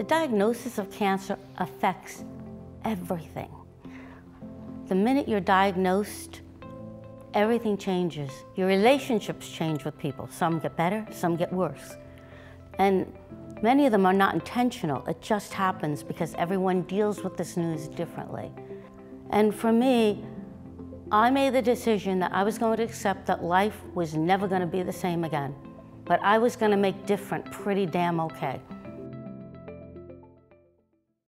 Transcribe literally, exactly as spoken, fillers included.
The diagnosis of cancer affects everything. The minute you're diagnosed, everything changes. Your relationships change with people. Some get better, some get worse. And many of them are not intentional. It just happens because everyone deals with this news differently. And for me, I made the decision that I was going to accept that life was never going to be the same again, but I was going to make different pretty damn okay.